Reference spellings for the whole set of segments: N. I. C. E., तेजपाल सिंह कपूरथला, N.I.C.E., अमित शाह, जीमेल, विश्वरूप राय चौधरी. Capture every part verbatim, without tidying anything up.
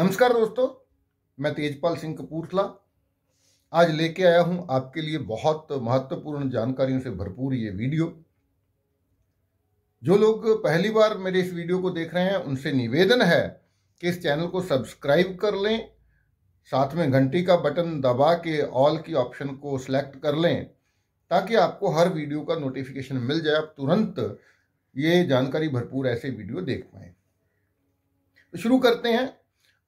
नमस्कार दोस्तों, मैं तेजपाल सिंह कपूरथला आज लेके आया हूं आपके लिए बहुत महत्वपूर्ण जानकारियों से भरपूर ये वीडियो। जो लोग पहली बार मेरे इस वीडियो को देख रहे हैं उनसे निवेदन है कि इस चैनल को सब्सक्राइब कर लें, साथ में घंटी का बटन दबा के ऑल की ऑप्शन को सिलेक्ट कर लें ताकि आपको हर वीडियो का नोटिफिकेशन मिल जाए, आप तुरंत ये जानकारी भरपूर ऐसे वीडियो देख पाएँ। तो शुरू करते हैं।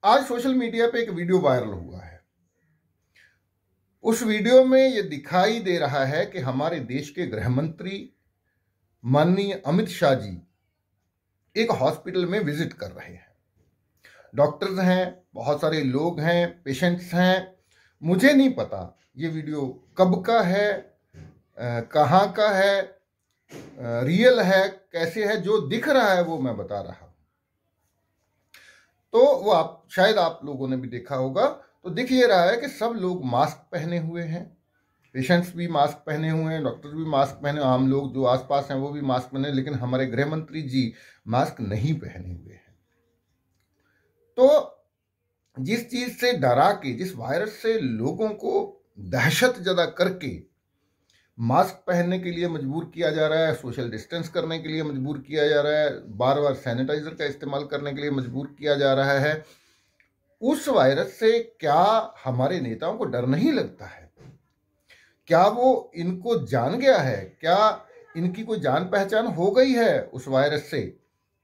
आज सोशल मीडिया पे एक वीडियो वायरल हुआ है। उस वीडियो में ये दिखाई दे रहा है कि हमारे देश के गृह मंत्री माननीय अमित शाह जी एक हॉस्पिटल में विजिट कर रहे हैं। डॉक्टर्स हैं, बहुत सारे लोग हैं, पेशेंट्स हैं। मुझे नहीं पता ये वीडियो कब का है, कहाँ का है, रियल है कैसे है। जो दिख रहा है वो मैं बता रहा हूँ, तो वो आप शायद आप लोगों ने भी देखा होगा। तो दिख ये रहा है कि सब लोग मास्क पहने हुए हैं, पेशेंट्स भी मास्क पहने हुए हैं, डॉक्टर भी मास्क पहने, आम लोग जो आसपास हैं वो भी मास्क पहने, लेकिन हमारे गृह मंत्री जी मास्क नहीं पहने हुए हैं। तो जिस चीज से डरा के, जिस वायरस से लोगों को दहशत ज़्यादा करके मास्क पहनने के लिए मजबूर किया जा रहा है, सोशल डिस्टेंस करने के लिए मजबूर किया जा रहा है, बार बार सैनिटाइजर का इस्तेमाल करने के लिए मजबूर किया जा रहा है, उस वायरस से क्या हमारे नेताओं को डर नहीं लगता है? क्या वो इनको जान गया है? क्या इनकी कोई जान पहचान हो गई है उस वायरस से,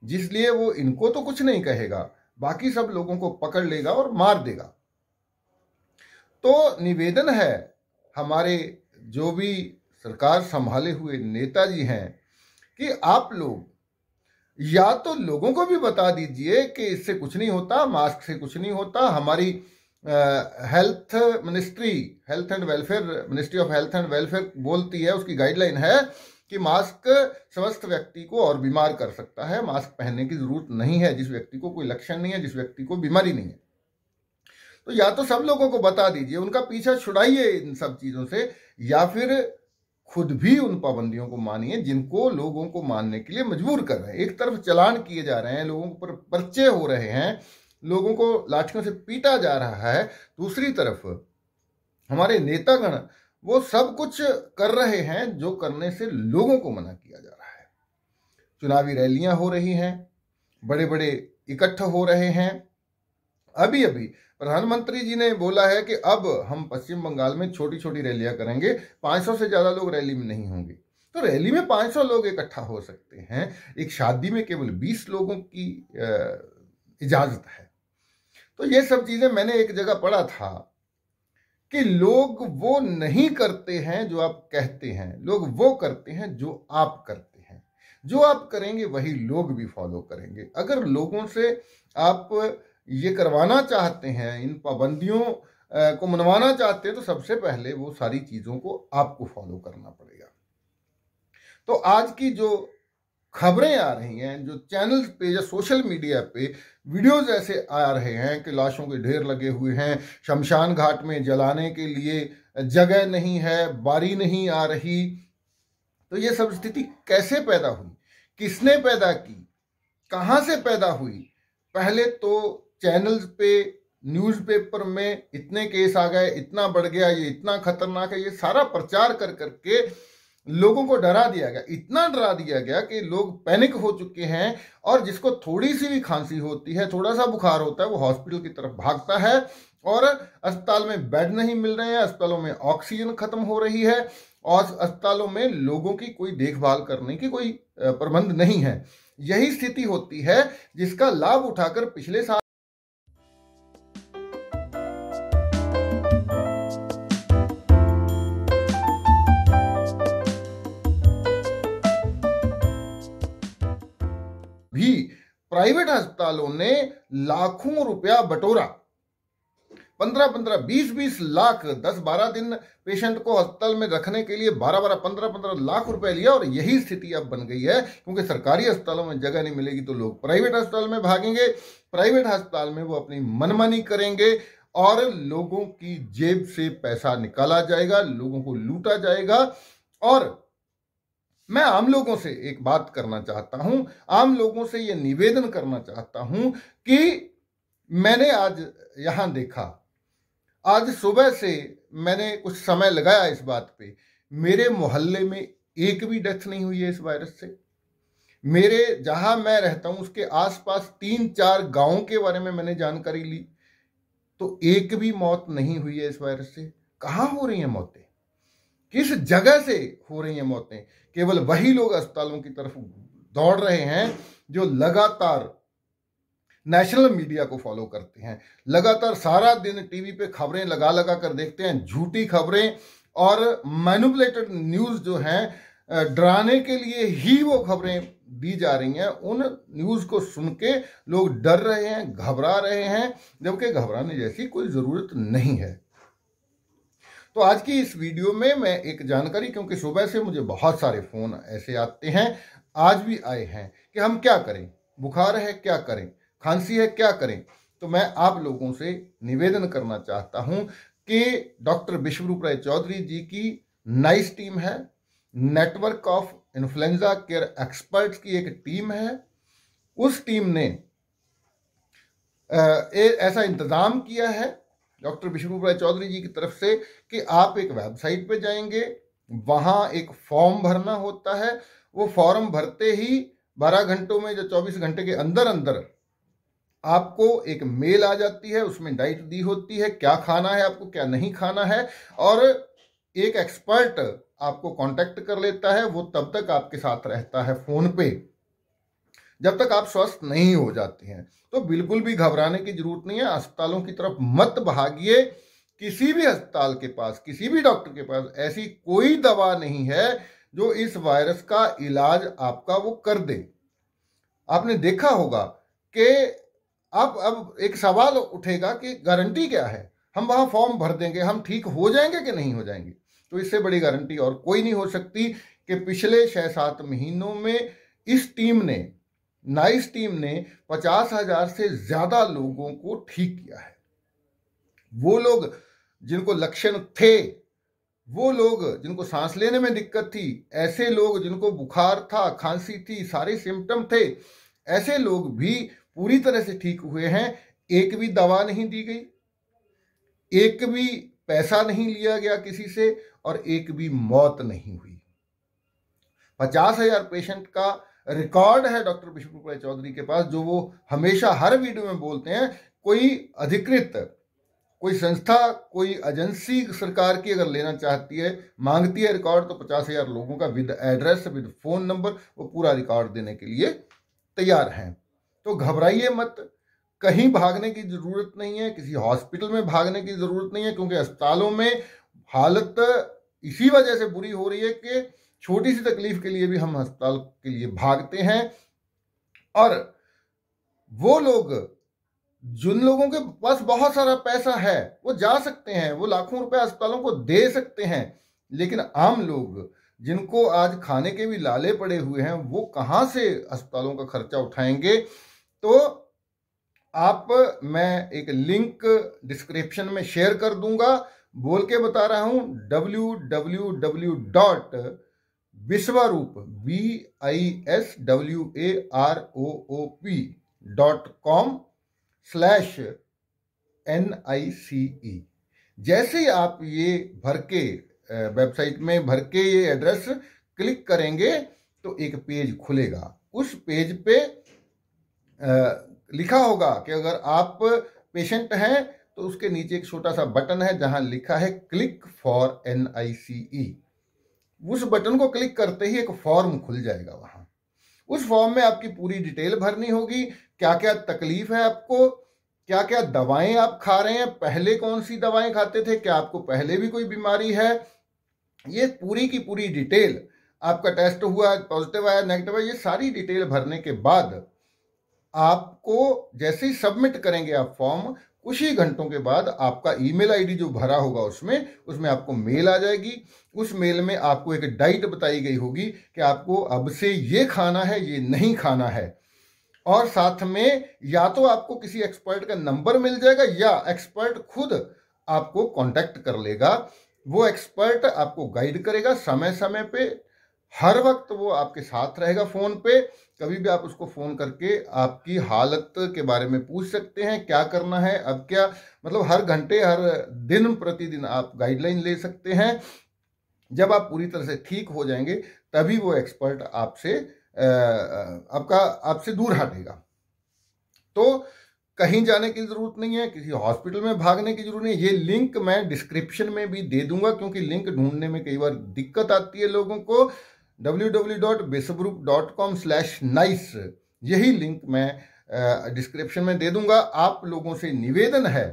जिसलिए वो इनको तो कुछ नहीं कहेगा, बाकी सब लोगों को पकड़ लेगा और मार देगा? तो निवेदन है हमारे जो भी सरकार संभाले हुए नेताजी हैं कि आप लोग या तो लोगों को भी बता दीजिए कि इससे कुछ नहीं होता, मास्क से कुछ नहीं होता। हमारी health ministry health and welfare ministry of health and welfare बोलती है, उसकी गाइडलाइन है कि मास्क स्वस्थ व्यक्ति को और बीमार कर सकता है, मास्क पहनने की जरूरत नहीं है जिस व्यक्ति को कोई लक्षण नहीं है, जिस व्यक्ति को बीमारी नहीं है। तो या तो सब लोगों को बता दीजिए, उनका पीछा छुड़ाइए इन सब चीज़ों से, या फिर खुद भी उन पाबंदियों को मानिए जिनको लोगों को मानने के लिए मजबूर कर रहे हैं। एक तरफ चलान किए जा रहे हैं, लोगों पर पर्चे हो रहे हैं, लोगों को लाठियों से पीटा जा रहा है, दूसरी तरफ हमारे नेतागण वो सब कुछ कर रहे हैं जो करने से लोगों को मना किया जा रहा है। चुनावी रैलियां हो रही हैं, बड़े बड़े इकट्ठ हो रहे हैं। अभी अभी प्रधानमंत्री जी ने बोला है कि अब हम पश्चिम बंगाल में छोटी छोटी रैलियां करेंगे, पाँच सौ से ज़्यादा लोग रैली में नहीं होंगे। तो रैली में पाँच सौ लोग इकट्ठा हो सकते हैं, एक शादी में केवल बीस लोगों की इजाज़त है। तो ये सब चीज़ें मैंने एक जगह पढ़ा था कि लोग वो नहीं करते हैं जो आप कहते हैं, लोग वो करते हैं जो आप करते हैं। जो आप करेंगे वही लोग भी फॉलो करेंगे। अगर लोगों से आप ये करवाना चाहते हैं, इन पाबंदियों को मनवाना चाहते हैं, तो सबसे पहले वो सारी चीज़ों को आपको फॉलो करना पड़ेगा। तो आज की जो खबरें आ रही हैं, जो चैनल पे या सोशल मीडिया पे वीडियोज़ ऐसे आ रहे हैं कि लाशों के ढेर लगे हुए हैं, शमशान घाट में जलाने के लिए जगह नहीं है, बारी नहीं आ रही, तो ये सब स्थिति कैसे पैदा हुई, किसने पैदा की, कहाँ से पैदा हुई? पहले तो चैनल्स पे, न्यूज़पेपर में इतने केस आ गए, इतना बढ़ गया, ये इतना खतरनाक है, ये सारा प्रचार कर करके लोगों को डरा दिया गया। इतना डरा दिया गया कि लोग पैनिक हो चुके हैं और जिसको थोड़ी सी भी खांसी होती है, थोड़ा सा बुखार होता है, वो हॉस्पिटल की तरफ भागता है और अस्पताल में बेड नहीं मिल रहे हैं, अस्पतालों में ऑक्सीजन खत्म हो रही है और अस्पतालों में लोगों की कोई देखभाल करने की कोई प्रबंध नहीं है। यही स्थिति होती है जिसका लाभ उठाकर पिछले साल भी प्राइवेट अस्पतालों ने लाखों रुपया बटोरा। पंद्रह पंद्रह बीस बीस लाख दस बारह दिन पेशेंट को अस्पताल में रखने के लिए बारह बारह पंद्रह पंद्रह लाख रुपए लिया और यही स्थिति अब बन गई है। क्योंकि सरकारी अस्पतालों में जगह नहीं मिलेगी तो लोग प्राइवेट अस्पताल में भागेंगे, प्राइवेट अस्पताल में वो अपनी मनमानी करेंगे और लोगों की जेब से पैसा निकाला जाएगा, लोगों को लूटा जाएगा। और मैं आम लोगों से एक बात करना चाहता हूं, आम लोगों से ये निवेदन करना चाहता हूं कि मैंने आज यहाँ देखा, आज सुबह से मैंने कुछ समय लगाया इस बात पे, मेरे मोहल्ले में एक भी डेथ नहीं हुई है इस वायरस से। मेरे जहाँ मैं रहता हूँ उसके आसपास तीन चार गांवों के बारे में मैंने जानकारी ली तो एक भी मौत नहीं हुई है इस वायरस से। कहाँ हो रही हैं मौतें, किस जगह से हो रही हैं मौतें? केवल वही लोग अस्पतालों की तरफ दौड़ रहे हैं जो लगातार नेशनल मीडिया को फॉलो करते हैं, लगातार सारा दिन टीवी पे खबरें लगा लगा कर देखते हैं, झूठी खबरें और मैनिपुलेटेड न्यूज़ जो हैं, डराने के लिए ही वो खबरें दी जा रही हैं। उन न्यूज़ को सुन के लोग डर रहे हैं, घबरा रहे हैं, जबकि घबराने जैसी कोई ज़रूरत नहीं है। तो आज की इस वीडियो में मैं एक जानकारी, क्योंकि सुबह से मुझे बहुत सारे फ़ोन ऐसे आते हैं, आज भी आए हैं कि हम क्या करें, बुखार है क्या करें, खांसी है क्या करें, तो मैं आप लोगों से निवेदन करना चाहता हूं कि डॉक्टर विश्वरूप राय चौधरी जी की नाइस टीम है, network of influenza care experts की एक टीम है। उस टीम ने ऐसा इंतजाम किया है डॉक्टर विश्वरूप राय चौधरी जी की तरफ से कि आप एक वेबसाइट पे जाएंगे, वहाँ एक फॉर्म भरना होता है। वो फॉर्म भरते ही बारह घंटों में, जो चौबीस घंटे के अंदर अंदर आपको एक मेल आ जाती है, उसमें डाइट दी होती है, क्या खाना है आपको, क्या नहीं खाना है, और एक एक्सपर्ट आपको कांटेक्ट कर लेता है। वो तब तक आपके साथ रहता है फोन पे जब तक आप स्वस्थ नहीं हो जाते हैं। तो बिल्कुल भी घबराने की जरूरत नहीं है, अस्पतालों की तरफ मत भागिए। किसी भी अस्पताल के पास, किसी भी डॉक्टर के पास ऐसी कोई दवा नहीं है जो इस वायरस का इलाज आपका वो कर दे। आपने देखा होगा कि अब अब एक सवाल उठेगा कि गारंटी क्या है, हम वहाँ फॉर्म भर देंगे, हम ठीक हो जाएंगे कि नहीं हो जाएंगे? तो इससे बड़ी गारंटी और कोई नहीं हो सकती कि पिछले छः सात महीनों में इस टीम ने, नाइस टीम ने पचास हजार से ज़्यादा लोगों को ठीक किया है। वो लोग जिनको लक्षण थे, वो लोग जिनको सांस लेने में दिक्कत थी, ऐसे लोग जिनको बुखार था, खांसी थी, सारे सिम्टम थे, ऐसे लोग भी पूरी तरह से ठीक हुए हैं। एक भी दवा नहीं दी गई, एक भी पैसा नहीं लिया गया किसी से, और एक भी मौत नहीं हुई। पचास हजार पेशेंट का रिकॉर्ड है डॉक्टर विश्वरूप राय चौधरी के पास, जो वो हमेशा हर वीडियो में बोलते हैं। कोई अधिकृत, कोई संस्था, कोई एजेंसी सरकार की अगर लेना चाहती है, मांगती है रिकॉर्ड, तो पचास हजार लोगों का with address, with phone number, वो पूरा रिकॉर्ड देने के लिए तैयार हैं। तो घबराइए मत, कहीं भागने की जरूरत नहीं है, किसी हॉस्पिटल में भागने की जरूरत नहीं है, क्योंकि अस्पतालों में हालत इसी वजह से बुरी हो रही है कि छोटी सी तकलीफ के लिए भी हम अस्पताल के लिए भागते हैं। और वो लोग, जिन लोगों के पास बहुत सारा पैसा है, वो जा सकते हैं, वो लाखों रुपए अस्पतालों को दे सकते हैं, लेकिन आम लोग जिनको आज खाने के भी लाले पड़े हुए हैं, वो कहाँ से अस्पतालों का खर्चा उठाएंगे? तो आप, मैं एक लिंक डिस्क्रिप्शन में शेयर कर दूंगा, बोल के बता रहा हूं, W W W dot Biswaroop B I S W A R O O P dot com slash N I C E. जैसे आप ये भर के, वेबसाइट में भर के ये एड्रेस क्लिक करेंगे तो एक पेज खुलेगा। उस पेज पे आ, लिखा होगा कि अगर आप पेशेंट हैं तो उसके नीचे एक छोटा सा बटन है जहां लिखा है click for N I C E. उस बटन को क्लिक करते ही एक फॉर्म खुल जाएगा। वहां उस फॉर्म में आपकी पूरी डिटेल भरनी होगी, क्या क्या तकलीफ है आपको, क्या क्या दवाएं आप खा रहे हैं, पहले कौन सी दवाएं खाते थे, क्या आपको पहले भी कोई बीमारी है, ये पूरी की पूरी डिटेल। आपका टेस्ट हुआ, पॉजिटिव आया, नेगेटिव आया, ये सारी डिटेल भरने के बाद आपको जैसे ही सबमिट करेंगे आप फॉर्म, कुछ ही घंटों के बाद आपका ईमेल आईडी जो भरा होगा उसमें उसमें आपको मेल आ जाएगी। उस मेल में आपको एक डाइट बताई गई होगी कि आपको अब से ये खाना है, ये नहीं खाना है, और साथ में या तो आपको किसी एक्सपर्ट का नंबर मिल जाएगा या एक्सपर्ट खुद आपको कांटेक्ट कर लेगा। वो एक्सपर्ट आपको गाइड करेगा, समय समय पे हर वक्त वो आपके साथ रहेगा फ़ोन पे, कभी भी आप उसको फ़ोन करके आपकी हालत के बारे में पूछ सकते हैं, क्या करना है, अब क्या, मतलब हर घंटे हर दिन प्रतिदिन आप गाइडलाइन ले सकते हैं। जब आप पूरी तरह से ठीक हो जाएंगे तभी वो एक्सपर्ट आपसे आपका आपसे दूर हटेगा। तो कहीं जाने की ज़रूरत नहीं है, किसी हॉस्पिटल में भागने की ज़रूरत नहीं है। ये लिंक मैं डिस्क्रिप्शन में भी दे दूंगा, क्योंकि लिंक ढूंढने में कई बार दिक्कत आती है लोगों को। W W W dot Biswaroop dot com slash NICE यही लिंक मैं डिस्क्रिप्शन में दे दूंगा। आप लोगों से निवेदन है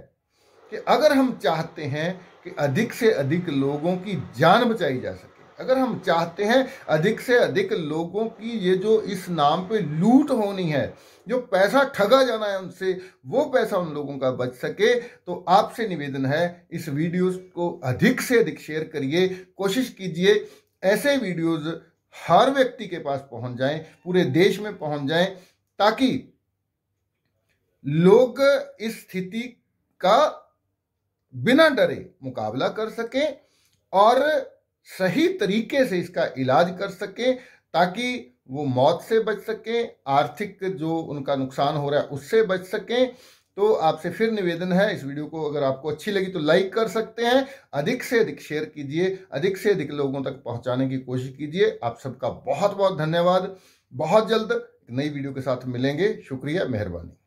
कि अगर हम चाहते हैं कि अधिक से अधिक लोगों की जान बचाई जा सके, अगर हम चाहते हैं अधिक से अधिक लोगों की ये जो इस नाम पे लूट होनी है, जो पैसा ठगा जाना है उनसे, वो पैसा उन लोगों का बच सके, तो आपसे निवेदन है इस वीडियोस को अधिक से अधिक शेयर करिए, कोशिश कीजिए ऐसे वीडियोस हर व्यक्ति के पास पहुंच जाएं, पूरे देश में पहुंच जाएं, ताकि लोग इस स्थिति का बिना डरे मुकाबला कर सकें और सही तरीके से इसका इलाज कर सके, ताकि वो मौत से बच सके, आर्थिक जो उनका नुकसान हो रहा है उससे बच सके। तो आपसे फिर निवेदन है, इस वीडियो को अगर आपको अच्छी लगी तो लाइक कर सकते हैं, अधिक से अधिक शेयर कीजिए, अधिक से अधिक लोगों तक पहुंचाने की कोशिश कीजिए। आप सबका बहुत बहुत धन्यवाद। बहुत जल्द नई वीडियो के साथ मिलेंगे। शुक्रिया, मेहरबानी।